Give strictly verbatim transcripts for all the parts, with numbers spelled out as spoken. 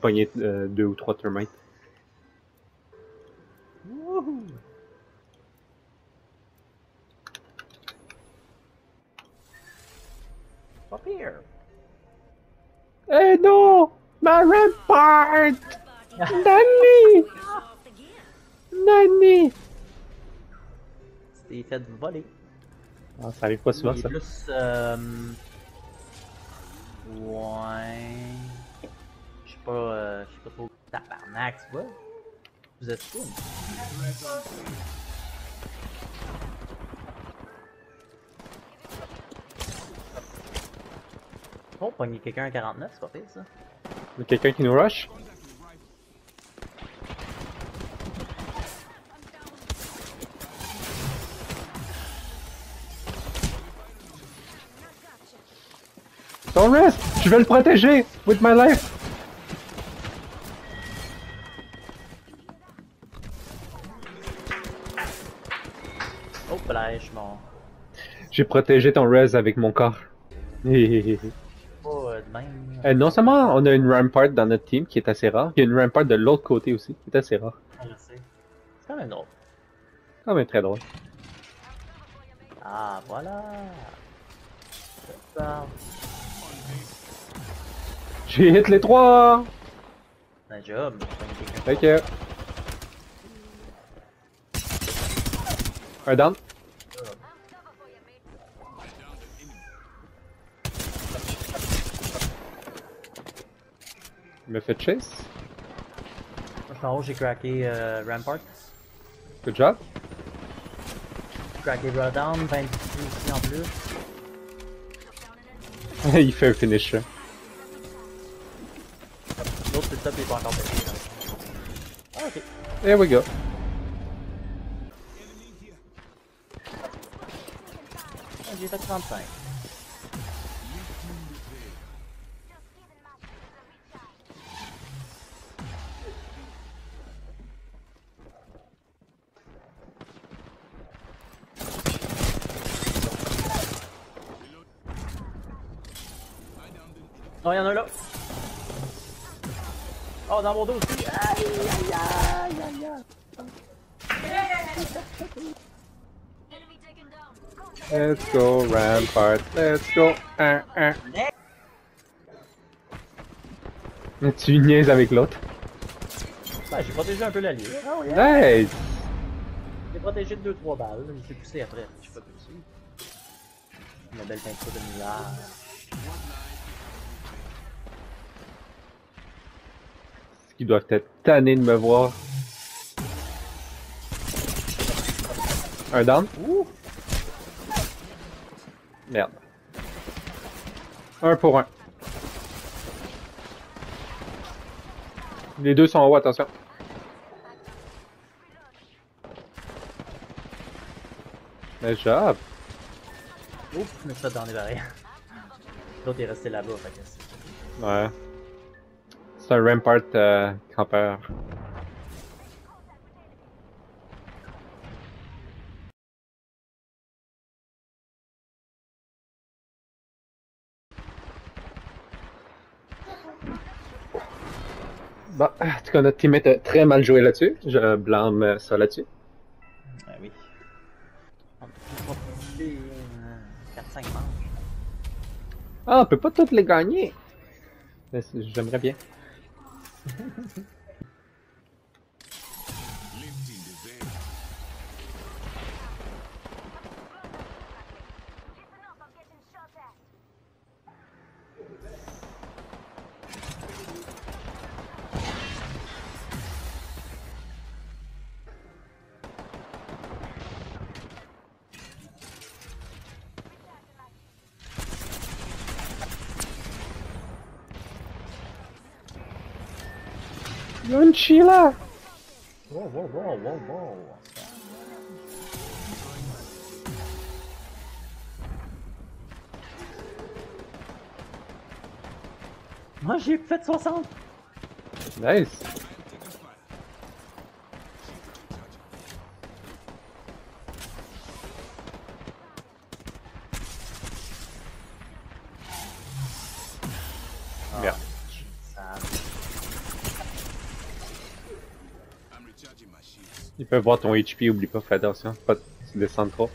pogner euh, deux ou trois termites. Wouhou! Up here! Eh hey, non! Ma Rampart! Nanny! Nanny! C'était de voler. Ah, ça arrive pas souvent, ça. Plus, euh... ouais... Je sais pas, euh... je sais pas trop... Tabarnak, tu vois? Vous êtes cool. Oh, pogner quelqu'un à quarante-neuf, c'est pas pire, ça. Il y a quelqu'un qui nous rush? Don't rest! Je vais le protéger! With my life! Oh, là, je mort. J'ai protégé ton res avec mon corps. Oh, de même. Euh, non seulement on a une Rampart dans notre team qui est assez rare, il y a une Rampart de l'autre côté aussi qui est assez rare. Ah, je sais. C'est quand même drôle. Quand même très drôle. Ah, voilà! C'est ça. J'ai hit les trois! Nice job! Thank you! Un down! Il me fait chase? Moi je suis en haut, j'ai craqué euh, Rampart. Good job! J'ai craqué Rodan, vingt-six ici en plus. Il fait un finish. Le top est pas encore passé. Ah, ok. There we go. Ah, j'ai fait trente-cinq. Oh, y'en a un là. Oh, dans mon dos aussi! Aïe aïe aïe aïe aïe! Let's go Rampart! Let's go! Un, un. Tu niaises avec l'autre? Ben, j'ai protégé un peu l'allié. Oh, yeah. Nice! J'ai protégé de deux trois balles, mais j'ai poussé après. Je suis pas poussé. Une belle peinture de milliard. Ils doivent être tannés de me voir. Un down. Ouh. Merde. Un pour un. Les deux sont en haut, attention. Nice job. Oups, je me suis fait dans les barrières. L'autre est resté là-bas, fait que... Ouais. C'est un Rampart euh, campeur. Bon, en tout cas, notre teammate a très mal joué là-dessus. Je blâme ça là-dessus. Ah oui. On peut toucher quatre cinq manches. Ah, on peut pas toutes les gagner. J'aimerais bien. Y'a une Sheila! Wow, wow, wow, wow, wow! Moi j'ai fait soixante! Nice! Merde! Ah, Il peut voir ton H P, oublie pas, fais attention, pas de descendre trop.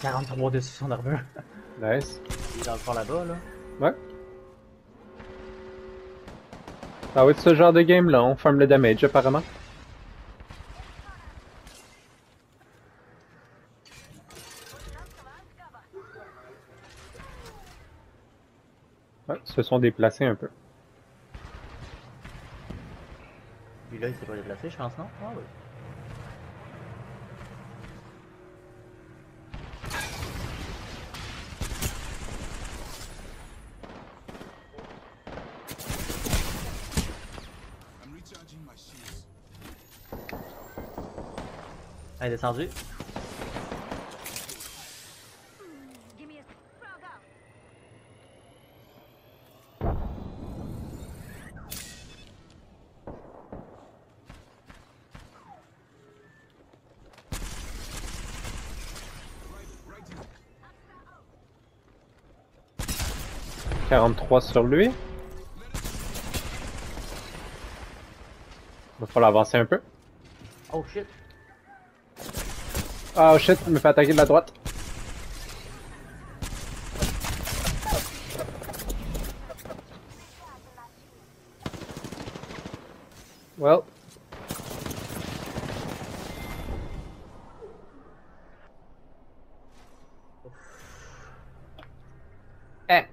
quarante-trois de son armure. Nice. Il est dans le fond là-bas, là. Ouais. Ah oui, de ce genre de game là, on farm le damage apparemment. Ouais, ils se sont déplacés un peu. Puis là, il s'est pas déplacé, je pense, non? Ah oui. Elle est descendue. quarante-trois sur lui. Va falloir avancer un peu. Oh shit. Ah oh shit, il me fait attaquer de la droite. Well. Eh.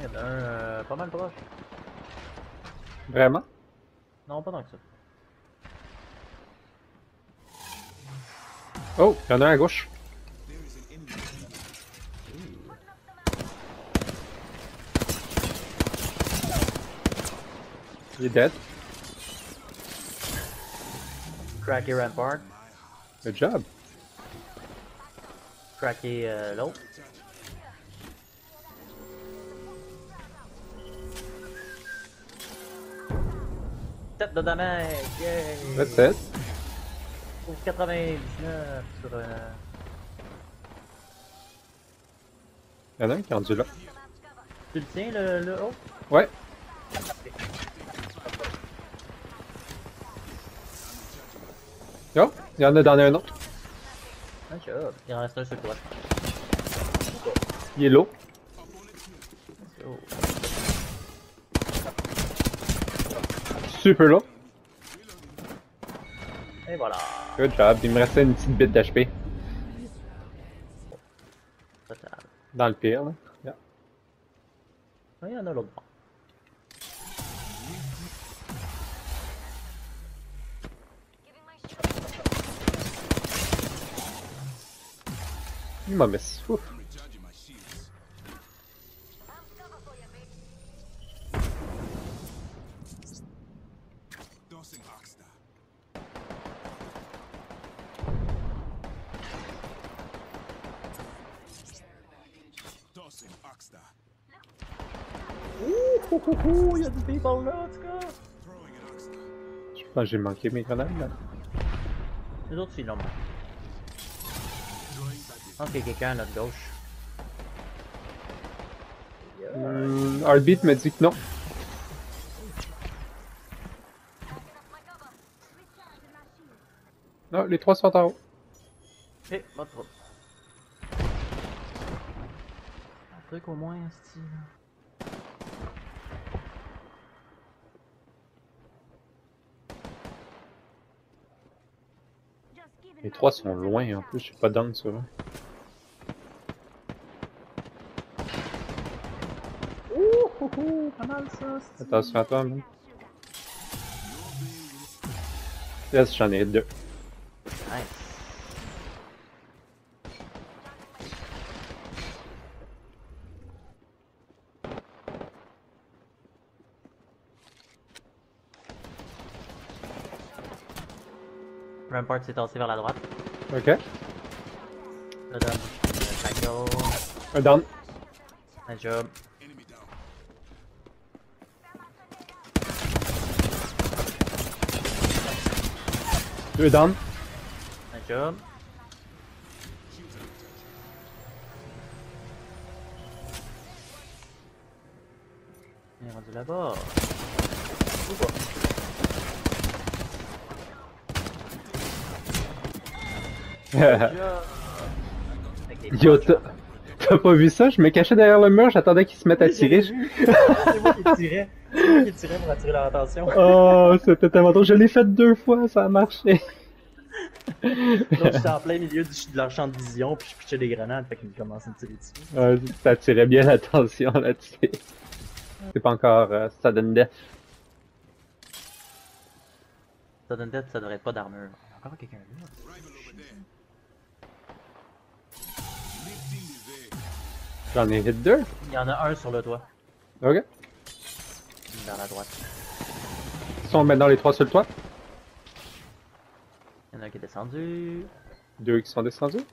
Eh ben, euh, pas mal proche. Vraiment? Non, pas tant que ça. Oh, il y en a un à gauche. Il est dead. Cracker Rampart. Good job. Cracker euh, l'autre. sept de damage, yay! That's it. Pour quatre-vingt-dix-neuf sur un... Il y en a un qui est rendu là. Tu le tiens le, le haut? Ouais. Okay. Yo, il y en a dans un autre. Nice job. Il en reste un sur le droit. Il est low. Super low. Et voilà. Good job. Il me restait une petite bite d'H P. Dans le pire, là. Yeah. Oui, il y en a l'autre bord. Il m'a mis. Ouf. Ouh, il y a du people là, en tout cas! Je pense que j'ai manqué mes grenades là. Les autres, ils l'ont. Je pense qu'il y a quelqu'un à notre gauche. Mmh, Heartbeat me dit que non. Non, les trois sont en haut. Eh, pas de trouble. Un truc au moins, style. Les trois sont loin en plus, je suis pas down sur eux. Ouh, pas mal ça. Attention à toi, man. Yes, j'en ai deux. Nice. Rampart s'est lancé vers la droite. Ok. Rodan. Nice job. Rodan. Nice job. Two down. Nice job. Il est rendu là-bas. Yo, t'as pas vu ça? Je me cachais derrière le mur, j'attendais qu'ils se mettent à tirer. C'est moi qui tirais. C'est moi qui tirais pour attirer leur attention. Oh, c'était tellement drôle. Je l'ai fait deux fois, ça a marché. Donc j'étais en plein milieu de leur champ de vision, puis je pitchais des grenades, fait qu'ils commençaient à me tirer dessus. Ouais, ça attirait bien l'attention là-dessus. C'est pas encore euh, sudden death. Sudden death, ça devrait être pas d'armure. Encore quelqu'un là. J'en ai hit deux. Il y en a un sur le toit. Ok. Vers la droite. Ils sont maintenant les trois sur le toit. Il y en a un qui est descendu. Deux qui sont descendus.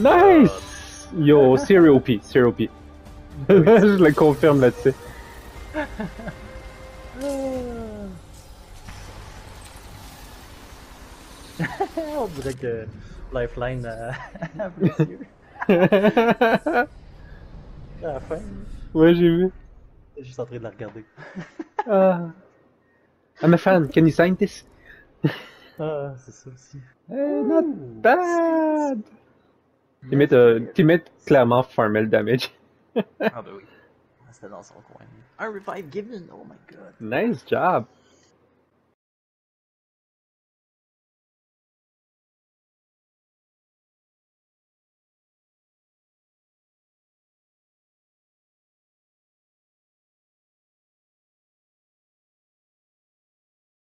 Nice! Yo, Serial P, Serial P. Je le confirme là-dessus. On dirait que Lifeline a plus vieux. À la fin. Ouais, j'ai vu. J'étais juste en train de la regarder. uh, I'm a fan, can you sign this? Ah, c'est ça aussi. Hey, not bad! Teammate euh, clairement farmel damage. Ah bah oui. C'était dans son coin. Un revive given, oh my god. Nice job.